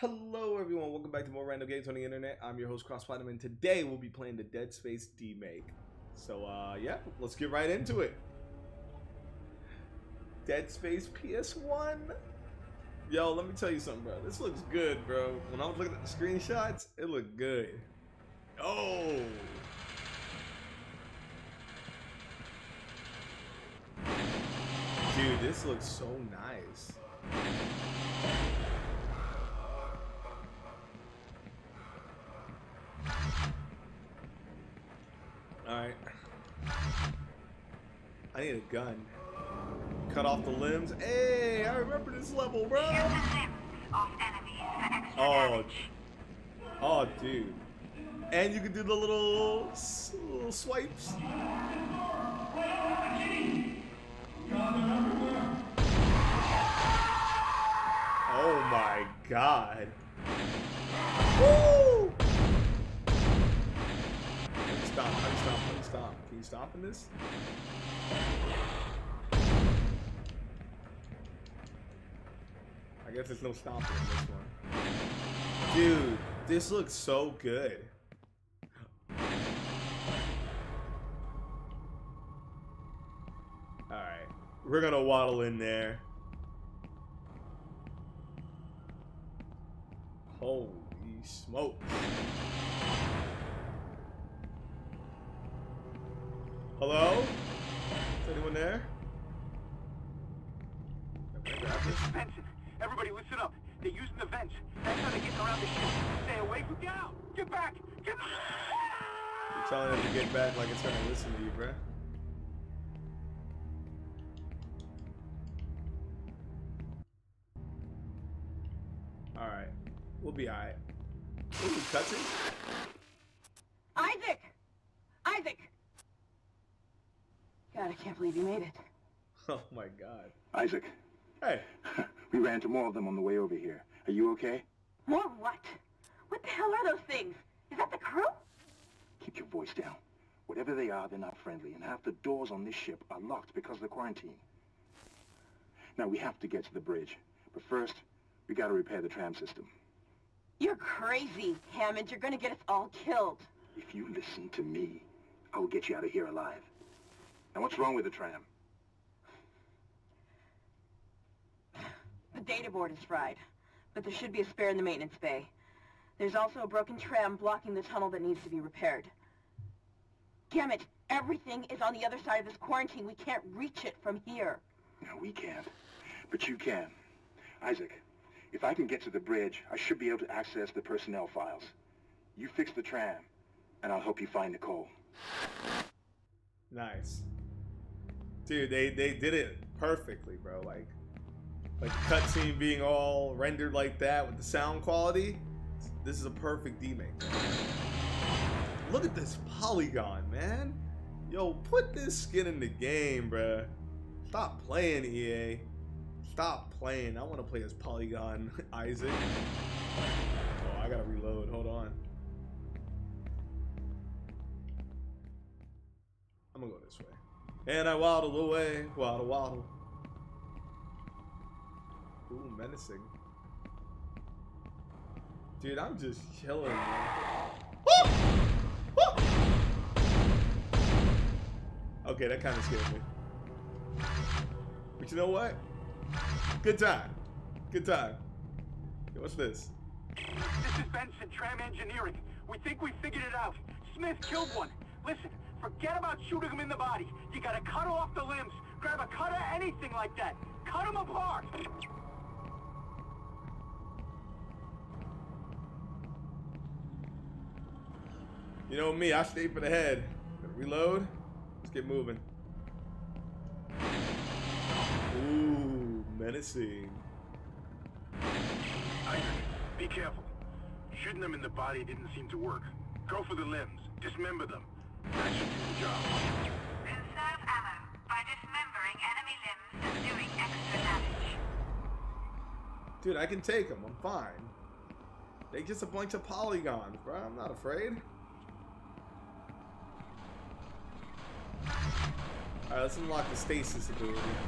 Hello everyone, welcome back to more random games on the internet. I'm your host CrossPlatinum, and today we'll be playing the Dead Space D-Make. So yeah, let's get right into it. Dead Space PS1. Yo, let me tell you something, bro. This looks good, bro. When I was looking at the screenshots, it looked good. Oh! Dude, this looks so nice. Alright. I need a gun. Cut off the limbs. Hey, I remember this level, bro. Use the limbs of enemies for extra damage. Oh, dude. And you can do the little swipes. Oh my god. Woo! Stop. Can you stop in this? I guess there's no stopping in this one. Dude, this looks so good. Alright. We're gonna waddle in there. Holy smokes. Hello? Is anyone there? Benson, everybody listen up. They're using the vents. That's how they're getting around the ship. Stay away from down. Get back. Get back. You're telling them to get back like it's going to listen to you, bruh. Alright. We'll be alright. Ooh, cutscene? Isaac! Isaac! God, I can't believe you made it. Oh my god. Isaac. Hey. We ran into more of them on the way over here. Are you okay? More what? What the hell are those things? Is that the crew? Keep your voice down. Whatever they are, they're not friendly, and half the doors on this ship are locked because of the quarantine. Now, we have to get to the bridge. But first, we gotta repair the tram system. You're crazy, Hammond. You're gonna get us all killed. If you listen to me, I will get you out of here alive. Now, what's wrong with the tram? The data board is fried, but there should be a spare in the maintenance bay. There's also a broken tram blocking the tunnel that needs to be repaired. Damn it, everything is on the other side of this quarantine. We can't reach it from here. No, we can't, but you can. Isaac, if I can get to the bridge, I should be able to access the personnel files. You fix the tram, and I'll help you find Nicole. Nice. Dude, they did it perfectly, bro. Like cutscene being all rendered like that with the sound quality. This is a perfect D-Make. Look at this polygon, man. Yo, put this skin in the game, bro. Stop playing, EA. Stop playing. I want to play as Polygon Isaac. Oh, I gotta reload. Hold on. I'm gonna go this way. And I waddle away. Waddle, waddle. Ooh, menacing. Dude, I'm just chilling, man. Woo! Woo! Okay, that kind of scared me. But you know what? Good time. Good time. Yo, what's this? This is Benson, Tram Engineering. We think we figured it out. Smith killed one. Listen. Forget about shooting them in the body. You gotta cut off the limbs. Grab a cutter, anything like that. Cut them apart. You know me, I stay for the head. Gonna reload. Let's get moving. Ooh, menacing. Isaac, be careful. Shooting them in the body didn't seem to work. Go for the limbs. Dismember them. That should do the job. Conserve ammo by dismembering enemy limbs and doing extra damage. Dude, I can take them. I'm fine. They just a bunch of polygons, bro. I'm not afraid. Alright, let's unlock the stasis ability. Stasis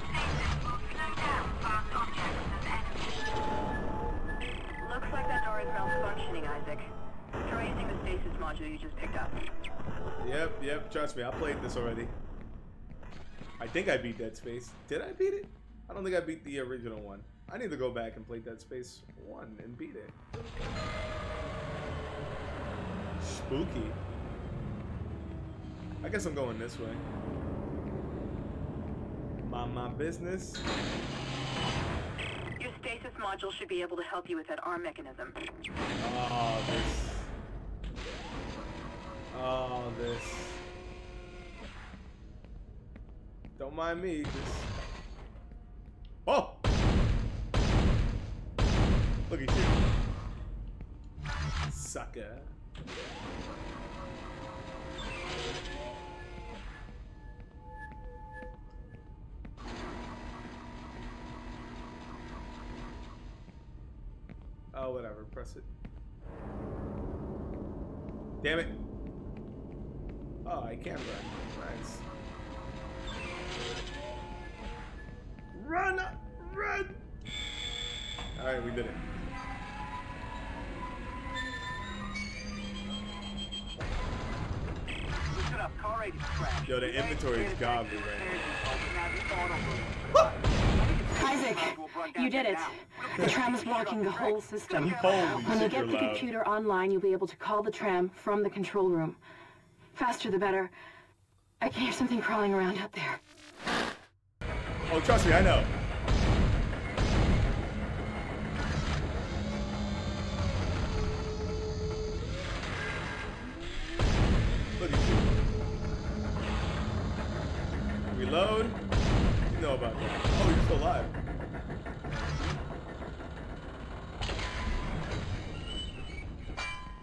will slow down fast objects of enemies. module you just picked up. Yep, yep, trust me, I played this already. I think I beat Dead Space. Did I beat it? I don't think I beat the original one. I need to go back and play Dead Space 1 and beat it. Spooky. I guess I'm going this way. Mind my business. Your stasis module should be able to help you with that arm mechanism. Oh, this. Oh, this. Don't mind me, just... Oh! Look at you. Sucker. Oh, whatever. Press it. Damn it. Oh, I can't run. Nice. Run! Run! Alright, we did it. Listen up, car rate is crashed. Yo, the inventory is garbage right now. Isaac, you did it. The tram is blocking the whole system. When you get the computer online, you'll be able to call the tram from the control room. Faster the better. I can hear something crawling around out there. Oh, trust me, I know. Look at you. Reload. You know about that. Oh, you're still alive.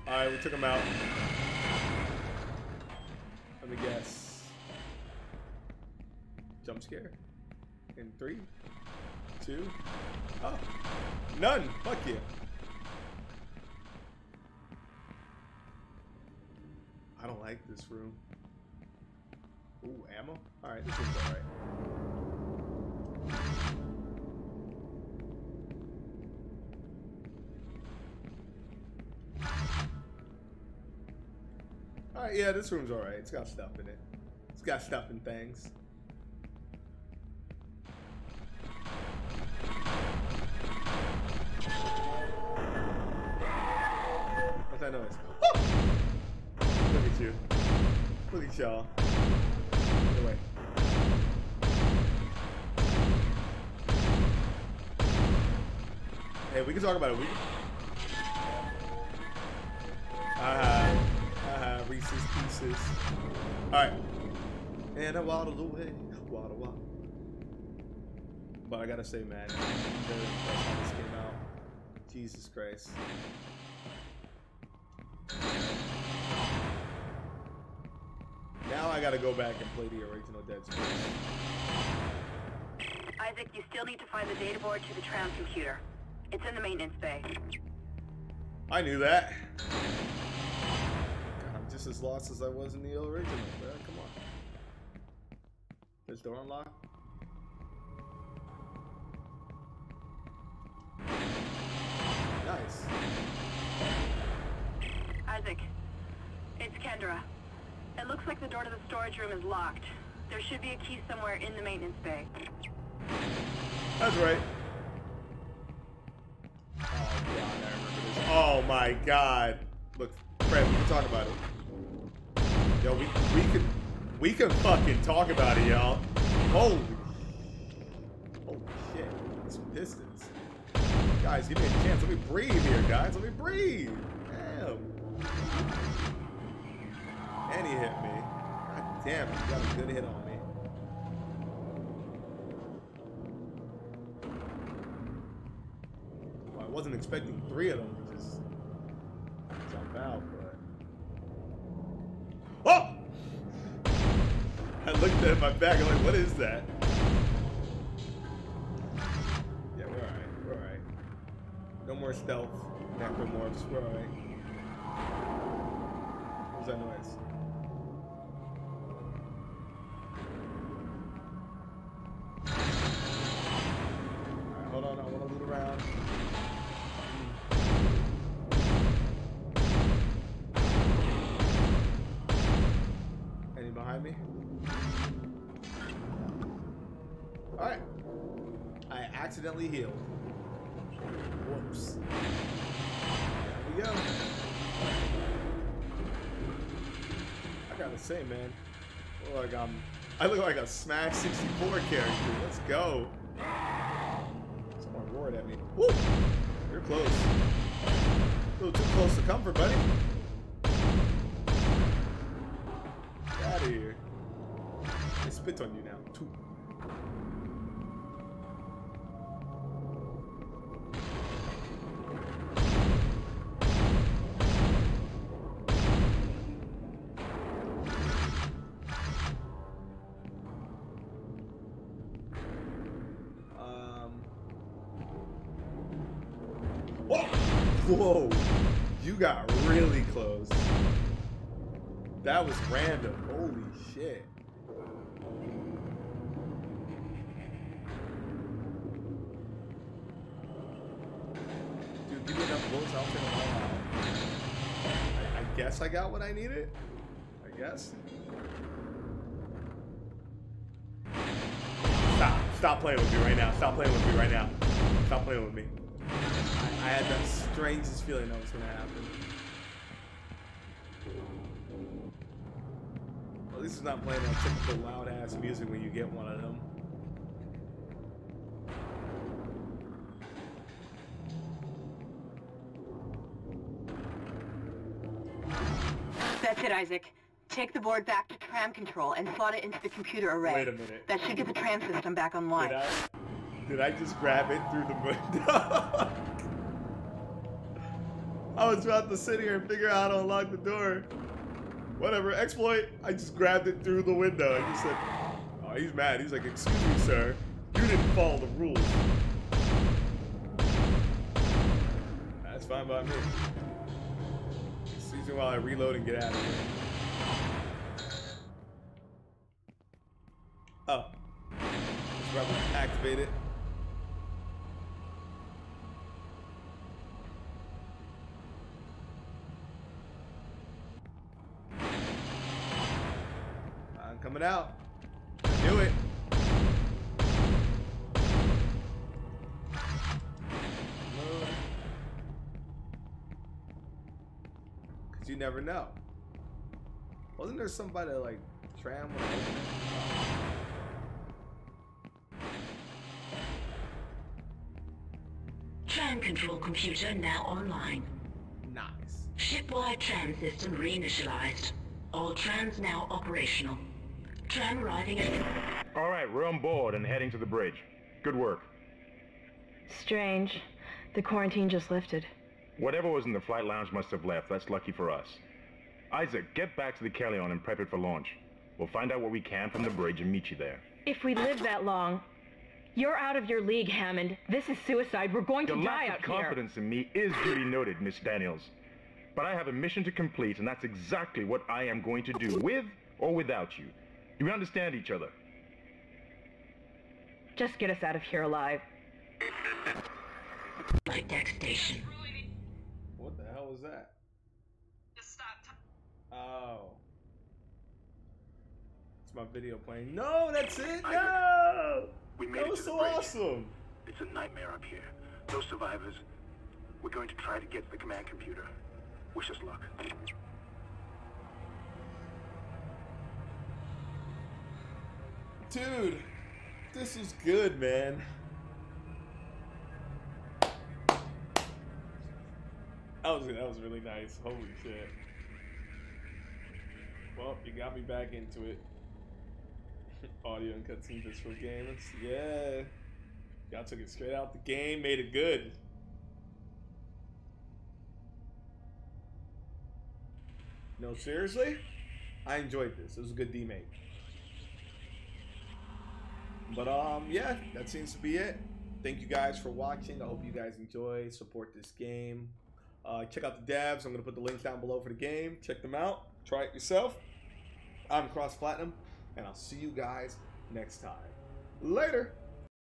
All right, we took him out. Let me guess. Jump scare. In 3, 2, oh, none. Fuck you. I don't like this room. Ooh, ammo. All right, this is all right. All right, yeah, this room's all right. It's got stuff in it. It's got stuff and things. That noise. Oh! Look at you. Look at y'all. Get away. Hey, we can talk about it. We can... Reese's Pieces. Alright. And I waddled away. Waddle, waddle. But I gotta say, man, I'm very impressed how this came out. Jesus Christ. Now I gotta go back and play the original Dead Space. Isaac, you still need to find the data board to the tram computer. It's in the maintenance bay. I knew that. God, I'm just as lost as I was in the original, bro. Come on. This door unlocked? Nice. Isaac, it's Kendra. It looks like the door to the storage room is locked. There should be a key somewhere in the maintenance bay. That's right. Oh, God, I remember this. Oh, my God. Look, Fred, we can talk about it. Yo, we can fucking talk about it, y'all. Holy shit. Some pistons. Guys, give me a chance. Let me breathe here, guys. Let me breathe. Damn. And he hit me. God damn, he got a good hit on me. Well, I wasn't expecting 3 of them to just jump out, but... Oh! I looked at my back, I'm like, what is that? Yeah, we're alright, we're alright. No more stealth, necromorphs, we're alright. What was that noise? behind me. Alright. I accidentally healed. Whoops. There we go. I gotta say, man. I look like I look like a Smash 64 character. Let's go. Someone roared at me. Woo! You're close. A little too close to comfort, buddy. Get out of here. I spit on you now, too. Whoa, you got really close. That was random. Holy shit. Dude, give me enough bullets, I'll take them all out. I guess I got what I needed. I guess. Stop. Stop playing with me right now. Stop playing with me right now. Stop playing with me. I had the strangest feeling that was gonna happen. Well, at least it's not playing that typical loud ass music when you get one of them. That's it, Isaac. Take the board back to tram control and slot it into the computer array. Wait a minute. That should get the tram system back online. Did I just grab it through the window? I was about to sit here and figure out how to unlock the door. Whatever, exploit. I just grabbed it through the window and he said, oh, he's mad. He's like, excuse me, sir. You didn't follow the rules. That's fine by me. Excuse me while I reload and get out of here. Oh. Let's probably activate it. Coming out. Do it. Cause you never know. Wasn't there somebody that, like tram? Tram control computer now online. Nice. Shipwide tram system reinitialized. All trams now operational. Tram arriving at... All right, we're on board and heading to the bridge. Good work. Strange. The quarantine just lifted. Whatever was in the flight lounge must have left. That's lucky for us. Isaac, get back to the Kellyon and prep it for launch. We'll find out what we can from the bridge and meet you there. If we live that long... You're out of your league, Hammond. This is suicide. We're going to die out here. Your confidence in me is duly noted, Miss Daniels. But I have a mission to complete, and that's exactly what I am going to do, with or without you. Do we understand each other? Just get us out of here alive. Light deck station. What the hell was that? Oh. It's my video playing. No, that's it. No! We made it. That was so awesome. It's a nightmare up here. No survivors. We're going to try to get to the command computer. Wish us luck. Dude, this is good, man. That was really nice. Holy shit. Well, you got me back into it. Audio and cutscenes just for games. Yeah. Y'all took it straight out the game, made it good. No, seriously? I enjoyed this. It was a good D-Make. But yeah, that seems to be it. Thank you guys for watching. I hope you guys enjoy. Support this game. Check out the devs. I'm gonna put the links down below for the game. Check them out. Try it yourself. I'm CrossPlatinum, and I'll see you guys next time. Later.